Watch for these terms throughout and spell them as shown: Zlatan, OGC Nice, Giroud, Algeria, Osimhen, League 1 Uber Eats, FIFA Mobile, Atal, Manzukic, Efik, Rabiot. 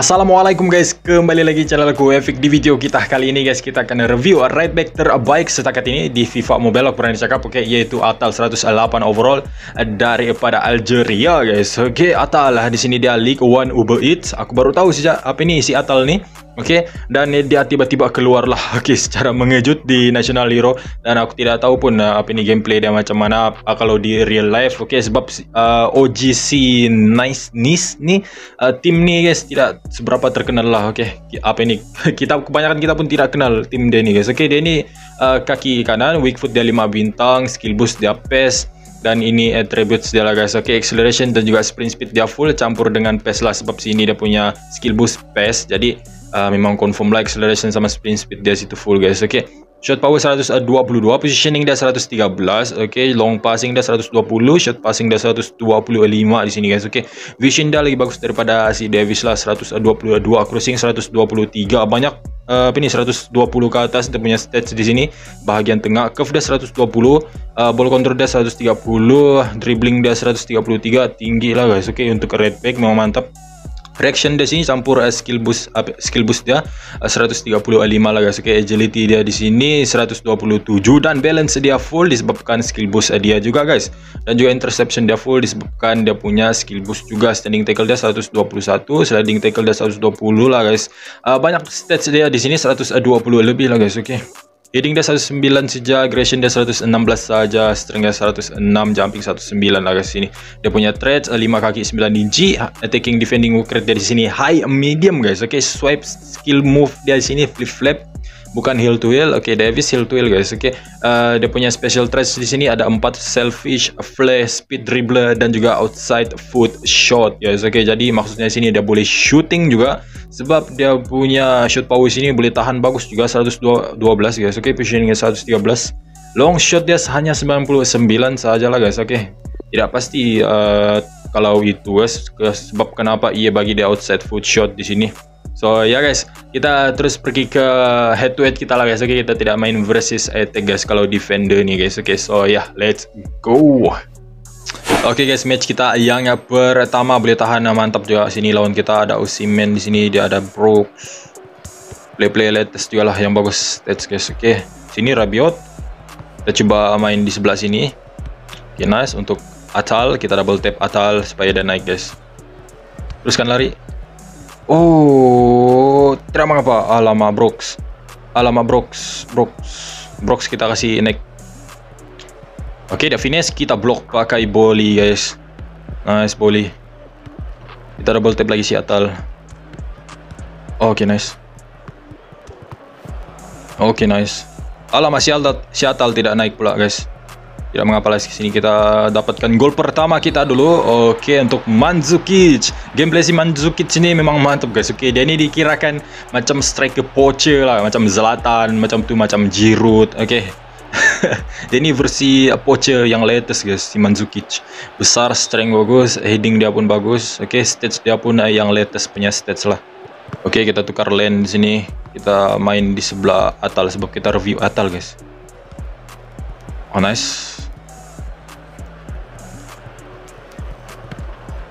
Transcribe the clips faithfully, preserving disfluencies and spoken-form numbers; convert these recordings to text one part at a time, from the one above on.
Assalamualaikum guys, kembali lagi channel gue Efik. Di video kita kali ini guys, kita akan review right back terbaik setakat ini di FIFA Mobile yang pernah dicakap, oke, okay, yaitu Atal seratus delapan overall daripada Algeria guys. Oke, okay, Atal di sini dia League one Uber Eats. Aku baru tahu sejak apa ini si Atal nih. Oke, okay, dan dia tiba-tiba keluarlah okay, secara mengejut di National Hero, dan aku tidak tahu pun uh, apa ini gameplay dia macam mana uh, kalau di real life. Oke, okay, sebab uh, O G C Nice Nice nih uh, tim nih guys tidak seberapa terkenal lah, oke, okay. Apa ini kita kebanyakan kita pun tidak kenal tim dia ini guys. Oke, okay, dia ini uh, kaki kanan, weak foot dia lima bintang, skill boost dia pace, dan ini attributes dia lah guys. Oke, okay, acceleration dan juga sprint speed dia full, campur dengan pace lah sebab sini dia punya skill boost pace. Jadi uh, memang confirm lah acceleration sama sprint speed dia situ full guys. Oke, okay. Shot power seratus dua puluh dua, positioning dia seratus tiga belas, oke, okay. Long passing dia seratus dua puluh, shot passing dia seratus dua puluh lima di sini guys. Oke, okay. Vision dia lebih bagus daripada si Davis lah, seratus dua puluh dua, crossing seratus dua puluh tiga, banyak uh, ini seratus dua puluh ke atas dia punya stats di sini bagian tengah. Curve dia seratus dua puluh, uh, ball control dia seratus tiga puluh, dribbling dia seratus tiga puluh tiga, tinggi lah guys. Oke, okay. Untuk right back memang mantap. Reaction di sini campur uh, skill boost uh, skill boost dia uh, seratus tiga puluh lima lah guys. Oke, okay, agility dia di sini seratus dua puluh tujuh, dan balance dia full disebabkan skill boost dia juga guys, dan juga interception dia full disebabkan dia punya skill boost juga. Standing tackle dia seratus dua puluh satu, sliding tackle dia seratus dua puluh lah guys. Uh, banyak stats dia di sini seratus dua puluh lebih lah guys. Oke, okay. Heading dia seratus sembilan saja, aggression dia seratus enam belas saja, strength dia seratus enam, jumping seratus sembilan lah guys sini. Dia punya threads lima kaki sembilan inci, attacking defending work rate dari sini high medium guys. Oke, okay, swipe skill move dia di sini flip flap, bukan heel to heel. Oke, okay, Davis heel to heel guys. Oke, okay. Uh, dia punya special threads di sini ada empat, selfish, flash, speed dribbler, dan juga outside foot shot guys. Oke, okay, jadi maksudnya di sini dia boleh shooting juga sebab dia punya shot power sini boleh tahan bagus juga seratus dua belas guys. Oke, okay, positioning seratus tiga belas, long shot dia hanya sembilan puluh sembilan sajalah guys. Oke, okay. Tidak pasti uh, kalau itu guys, sebab kenapa ia bagi dia outside foot shot di sini. So ya yeah guys, kita terus pergi ke head to head kita lah guys. Oke, okay, kita tidak main versus attack guys kalau defender nih guys. Oke, okay, so ya yeah, let's go. Oke, okay guys, match kita yang pertama boleh tahan mantap juga. Sini lawan kita ada Osimhen di sini, dia ada Brooks. Play play latest juga lah yang bagus stats guys. Oke, okay. Sini Rabiot. Kita coba main di sebelah sini. Oke, okay, nice. Untuk Atal kita double tap Atal supaya dia naik guys. Teruskan lari. Oh, tidak mengapa. Alamak Brooks. Alamak Brooks, Brooks. Brooks kita kasih naik. Oke, okay, dia finish, kita blok pakai boli guys. Nice boli. Kita double tap lagi si Atal. Oke, okay, nice. Oke, okay, nice. Alamak si Atal, si Atal tidak naik pula guys. Tidak mengapa, lagi sini kita dapatkan gol pertama kita dulu. Oke, okay, untuk Manzukic. Gameplay si Manzukic ini memang mantap guys. Oke, okay, dia ini dikirakan macam striker poacher lah, macam Zlatan, macam tuh macam Giroud. Oke. Okay. Dia ini versi poacher yang latest guys, si Manzukic. Besar, strength bagus, heading dia pun bagus. Oke, okay, stats dia pun yang latest punya stats lah. Oke, okay, kita tukar lane di sini. Kita main di sebelah Atal sebab kita review Atal guys. Oh, nice.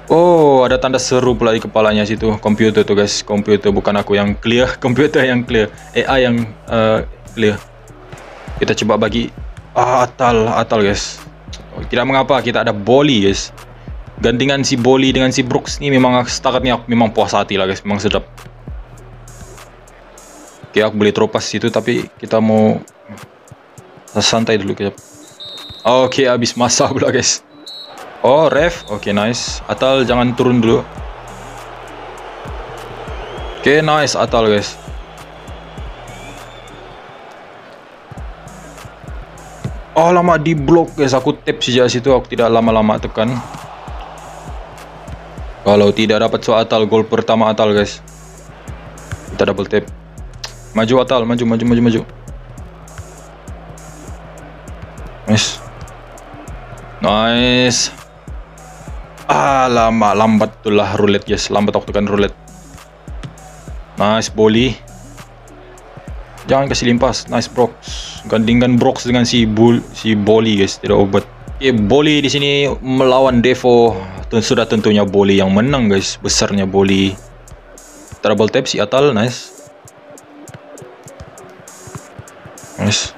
Oh, ada tanda seru pula di kepalanya situ. Komputer tuh guys, komputer bukan aku yang clear, komputer yang clear, A I yang uh, clear. Kita coba bagi ah, Atal, Atal guys. Tidak mengapa, kita ada boli guys. Gantingan si boli dengan si Brooks ini memang setakatnya aku memang puas hati lah guys, memang sedap. Oke, aku beli tropas situ tapi kita mau santai dulu kejap. Oke, habis masa pula guys. Oh, ref. Oke, nice. Atal jangan turun dulu. Oke, nice Atal guys. Oh, lama di blok guys, aku tap sejak situ, aku tidak lama-lama tekan. Kalau tidak dapat so Atal, gol pertama Atal guys. Kita double tap. Maju Atal, maju maju maju maju. Nice. Nice. Ah, lama lambat itulah roulette guys, lambat aku tekan roulette. Nice boli. Jangan kasih limpas. Nice Brooks. Gandingkan Brooks dengan si bull, si boli guys, tidak obat. Oke, okay, boli di sini melawan Devo. Sudah tentunya boli yang menang guys. Besarnya boli. Double tap si Atal, nice. Nice.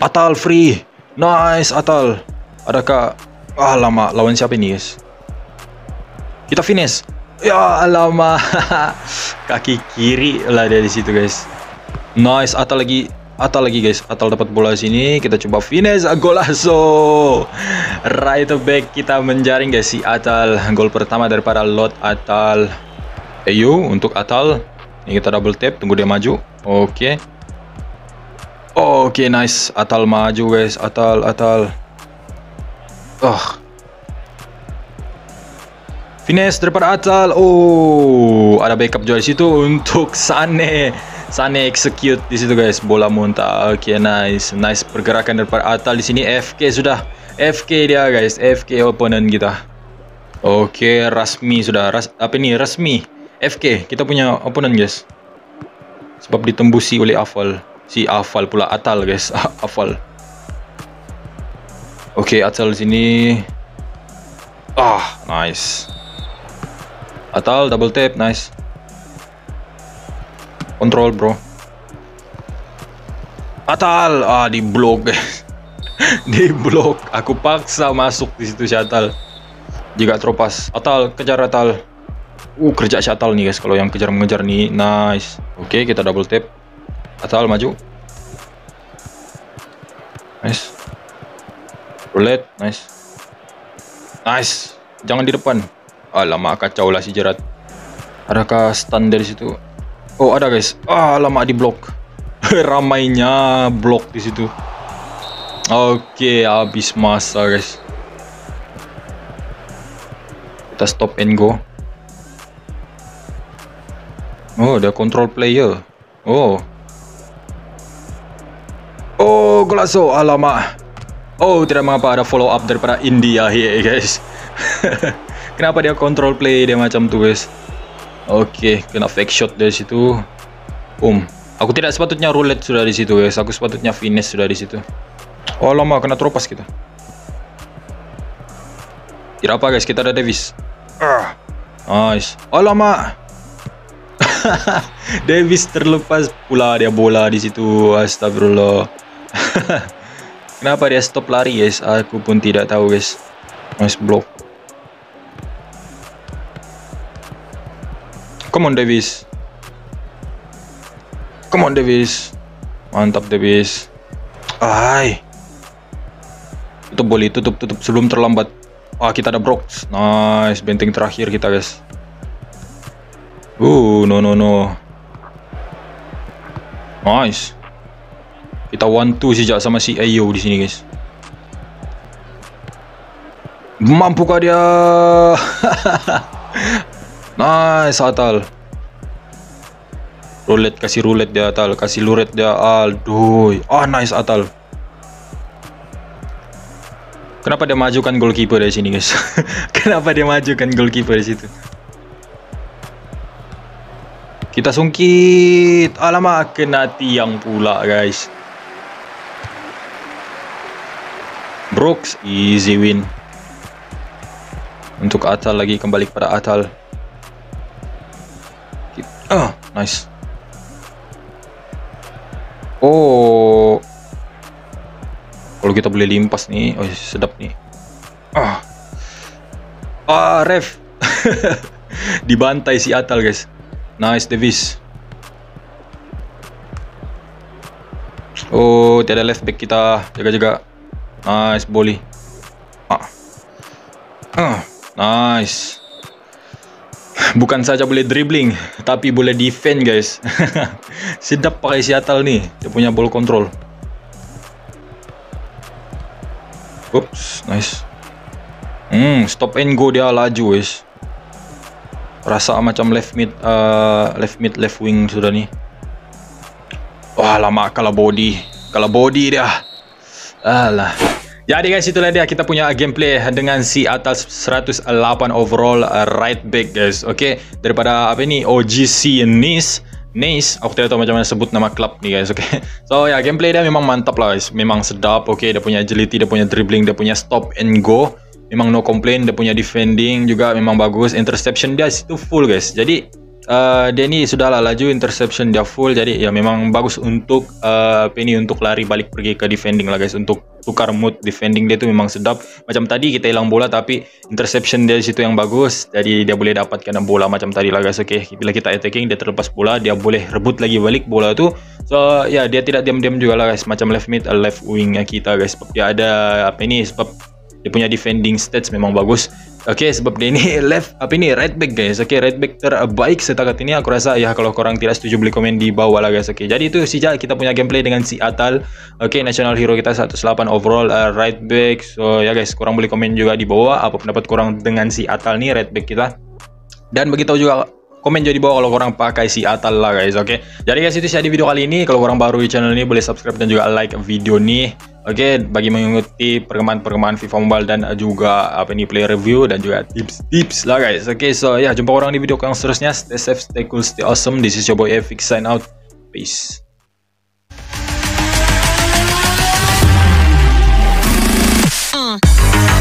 Atal free. Nice Atal. Adakah, ah lama, lawan siapa ini guys? Kita finish. Ya lama. Kaki kiri lah dia di situ guys. Nice Atal lagi. Atal lagi guys, Atal dapat bola sini, kita coba finish, golazo. Right back kita menjaring guys si Atal. Gol pertama daripada Lot Atal. Ayo untuk Atal. Ini kita double tap, tunggu dia maju. Oke. Oke, nice. Atal maju guys, Atal, Atal. Oh. Finish daripada Atal. Oh, ada backup juga di situ untuk Sane. Sane execute di situ guys, bola muntah. Oke, okay, nice, nice pergerakan daripada Atal di sini. F K sudah, F K dia guys, F K opponent kita. Oke, okay, resmi sudah, Ras, apa ini resmi? F K kita punya opponent guys. Sebab ditembusi oleh Afal, si Afal pula Atal guys, Afal. Oke, okay, Atal di sini. Ah, nice. Atal double tap, nice. Kontrol bro. Atal, ah di blok guys. Di blok, aku paksa masuk di situ si Atal. Jika teropas. Atal, kejar Atal. Uh, kerja si Atal nih guys kalau yang kejar-mengejar nih. Nice. Oke, okay, kita double tap. Atal maju. Nice. Roulette, nice. Nice. Jangan di depan. Alamak, kacau lah si Jerat. Adakah stun dari situ? Oh ada guys, ah lama di blok. Ramainya blok di situ. Oke, okay, habis masa guys. Kita stop and go. Oh, ada control player. Oh. Oh, golazo, alamak. Oh, tidak mengapa, ada follow up daripada India here guys. Kenapa dia control play dia macam tu guys? Oke, okay, kena fake shot dari situ. Um, aku tidak sepatutnya roulette sudah di situ guys. Aku sepatutnya finish sudah di situ. Oh lama, kena teropas kita. Tidak apa guys, kita ada Davis. Uh, nice. Oh lama. Davis terlepas pula dia bola di situ. Astagfirullah. Kenapa dia stop lari guys? Aku pun tidak tahu guys. Nice block. Come on Davis. Come on Davis. Mantap Davis. Ay. Tutup boli, tutup, tutup sebelum terlambat. Ah, kita ada Brox. Nice, benteng terakhir kita, guys. Uh, no no no. Nice. Kita one two sejak sama si Ayo di sini, guys. Mampukah dia? Nice Atal. Roulette, kasih roulette dia Atal, kasih luret dia. Aduh. Ah nice Atal. Kenapa dia majukan goalkeeper dari sini guys? Kenapa dia majukan goalkeeper di situ? Kita sungkit. Alamak, kena tiang pula guys. Brooks, easy win. Untuk Atal lagi, kembali kepada Atal. Ah, nice. Oh, kalau kita boleh limpas nih, oh sedap nih. Ah, ah ref. Dibantai si Atal guys. Nice Davis. Oh, tiada left back kita, jaga-jaga. Nice volley. Ah, ah, nice. Bukan saja boleh dribbling, tapi boleh defend guys. Sedap pakai si Atal nih, dia punya ball control. Ups, nice. Hmm, stop and go dia laju guys. Rasa macam left mid, uh, left mid, left wing sudah nih. Wah lama, kalah body, kalah body dia. Alah. Jadi guys, itulah dia kita punya gameplay dengan si Atal seratus lapan overall right back guys. Oke, okay? Daripada apa ini O G C Nice, Nice. Aku tidak tahu macam mana sebut nama klub nih guys. Oke, okay? So ya, yeah, gameplay dia memang mantap lah guys. Memang sedap. Oke, okay? Dia punya agility, dia punya dribbling, dia punya stop and go. memang no complain, dia punya defending juga memang bagus, interception dia itu full guys. Jadi uh, dia ini sudahlah laju, interception dia full, jadi ya memang bagus untuk uh, Penny untuk lari balik pergi ke defending lah guys, untuk tukar mood defending dia itu memang sedap. Macam tadi kita hilang bola tapi interception dia situ yang bagus, jadi dia boleh dapatkan bola macam tadi lah guys. Oke, okay, bila kita attacking dia terlepas bola, dia boleh rebut lagi balik bola itu. So ya yeah, dia tidak diam-diam juga lah guys, macam left mid, left wingnya kita guys. Dia ada apa ini sebab dia punya defending stats memang bagus. Oke, okay, sebab dia ini left apa ini right back guys. Oke, okay, right back terbaik setakat ini aku rasa ya. Kalau korang tidak setuju beli komen di bawah lah guys. Oke, okay, jadi itu saja kita punya gameplay dengan si Atal. Oke, okay, National Hero kita seratus delapan overall, uh, right back. So ya guys, korang boleh komen juga di bawah apa pendapat korang dengan si Atal nih right back kita. Dan beritahu juga, komen juga di bawah kalau korang pakai si Atal lah guys. Oke, okay? Jadi guys itu saja di video kali ini. Kalau korang baru di channel ini boleh subscribe dan juga like video nih. Oke, okay, bagi mengikuti perkembangan-perkembangan FIFA Mobile dan juga apa ini player review dan juga tips-tips lah guys. Oke, okay, so ya yeah, jumpa orang di video yang seterusnya. Stay safe, stay cool, stay awesome. This is your boy Efik sign out. Peace. Uh.